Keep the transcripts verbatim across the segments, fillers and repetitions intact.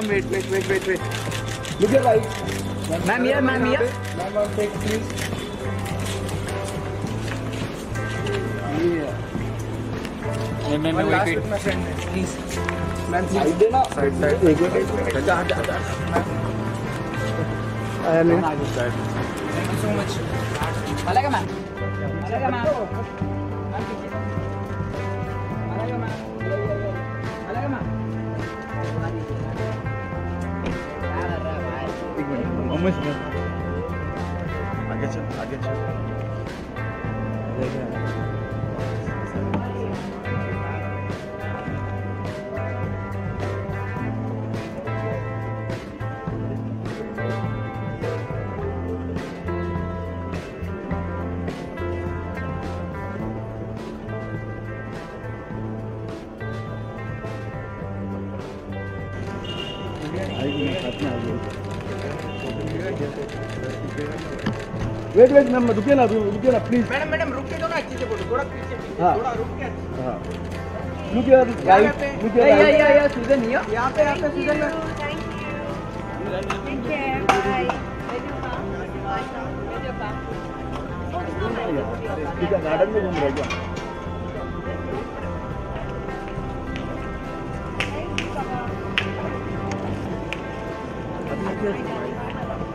ma'am, wait, wait, wait, wait, wait. Look at light. Ma'am, here, ma'am, here. Ma'am, I'll take, please. Yeah. Ma'am, ma'am, wait, wait. My friend, please. Ma'am, please. Side, side, side. Wait, wait, wait. Wait, wait, wait. I am in. Thank you so much. Malaga, ma'am. Malaga, ma'am. Malaga, ma'am. Mummy, I get you. I get you. I wait wait ma'am रुकिए ना रुकिए ना please madam madam रुक के दो ना अच्छे से बोलो थोड़ा पीछे पीछे थोड़ा रुक के हां लुक यार लुक यार या या सुजन या यहां पे यहां पे सुजन thank you thank you bye मेरे पास मेरे पास ठीक है गार्डन में घूम रहे क्या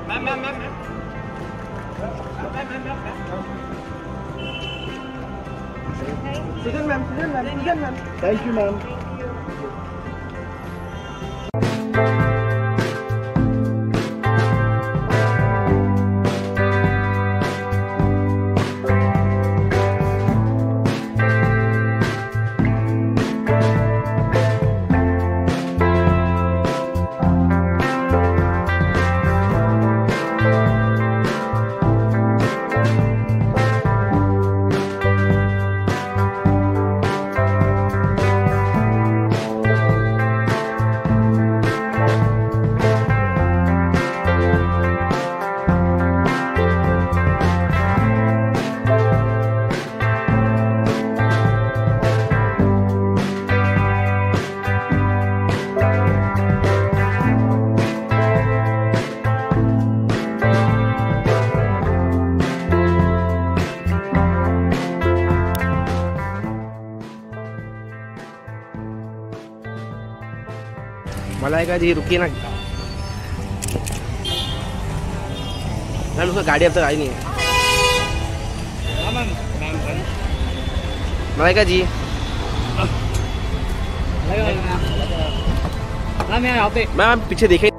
ma'am ma'am ma'am ma'am ma'am ma'am Sujan ma'am Sujan ma'am Sujan ma'am thank you ma'am. Malaika ji रुकिए ना मैम, उसका गाड़ी अब तक आई नहीं है। मलाइका जी मैम यहाँ पे मैम आप पीछे देखें।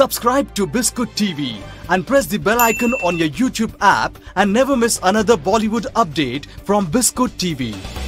Subscribe to Biscoot T V and press the bell icon on your YouTube app and never miss another Bollywood update from Biscoot T V.